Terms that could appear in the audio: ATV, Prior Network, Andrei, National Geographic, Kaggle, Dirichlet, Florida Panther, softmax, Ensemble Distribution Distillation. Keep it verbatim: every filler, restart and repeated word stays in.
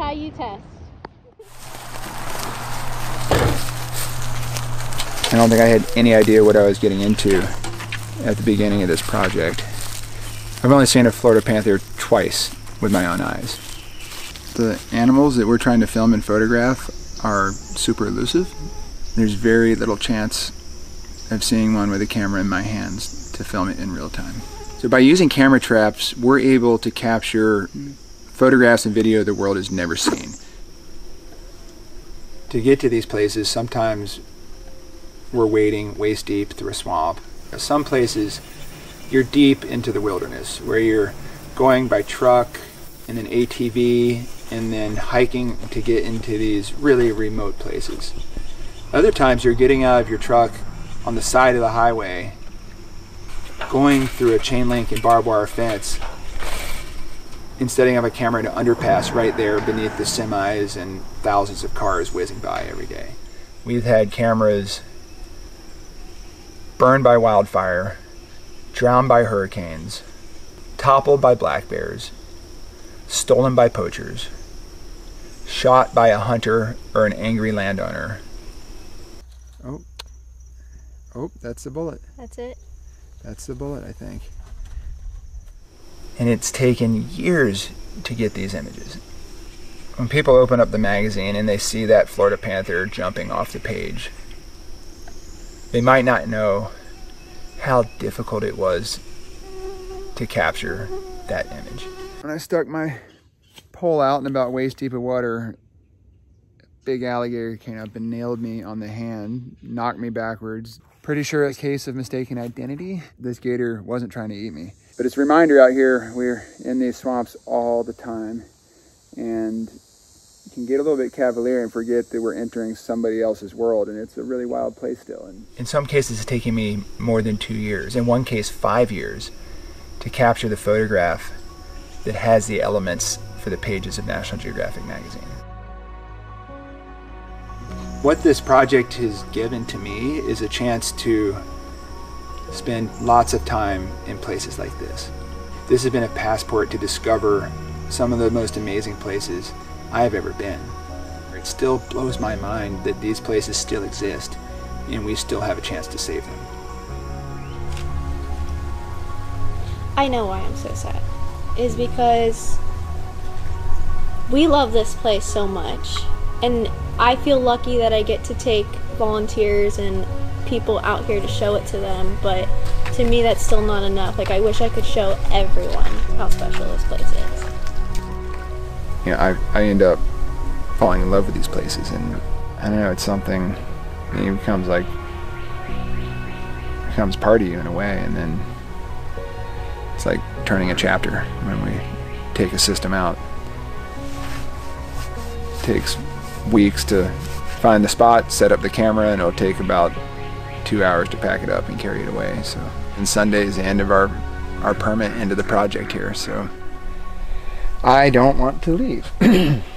how you test. I don't think I had any idea what I was getting into at the beginning of this project. I've only seen a Florida panther twice with my own eyes. The animals that we're trying to film and photograph are super elusive. There's very little chance of seeing one with a camera in my hands to film it in real time. So by using camera traps, we're able to capture photographs and video the world has never seen. To get to these places, sometimes we're wading waist deep through a swamp. Some places, you're deep into the wilderness, where you're going by truck and then A T V and then hiking to get into these really remote places. Other times you're getting out of your truck on the side of the highway, going through a chain link and barbed wire fence, and setting up a camera to underpass right there beneath the semis and thousands of cars whizzing by every day. We've had cameras burned by wildfire, drowned by hurricanes, toppled by black bears, stolen by poachers, shot by a hunter or an angry landowner. Oh, oh, that's the bullet. That's it. That's the bullet, I think. And it's taken years to get these images. When people open up the magazine and they see that Florida panther jumping off the page, they might not know how difficult it was to capture that image. When I stuck my pole out in about waist deep of water, a big alligator came up and nailed me on the hand, knocked me backwards. Pretty sure it's a case of mistaken identity. This gator wasn't trying to eat me. But it's a reminder out here, we're in these swamps all the time, and you can get a little bit cavalier and forget that we're entering somebody else's world, and it's a really wild place still. And in some cases, it's taking me more than two years, in one case, five years, to capture the photograph that has the elements for the pages of National Geographic magazine. What this project has given to me is a chance to spend lots of time in places like this. This has been a passport to discover some of the most amazing places I have ever been. It still blows my mind that these places still exist and we still have a chance to save them. I know why I'm so sad. Is because we love this place so much, and I feel lucky that I get to take volunteers and people out here to show it to them, but to me that's still not enough. Like, I wish I could show everyone how special this place is. You know, I, I end up falling in love with these places, and I don't know, it's something, it becomes like, it becomes part of you in a way, and then it's like turning a chapter when we take a system out. It takes weeks to find the spot, set up the camera, and it'll take about two hours to pack it up and carry it away. So, and Sunday is the end of our, our permit, end of the project here. So I don't want to leave.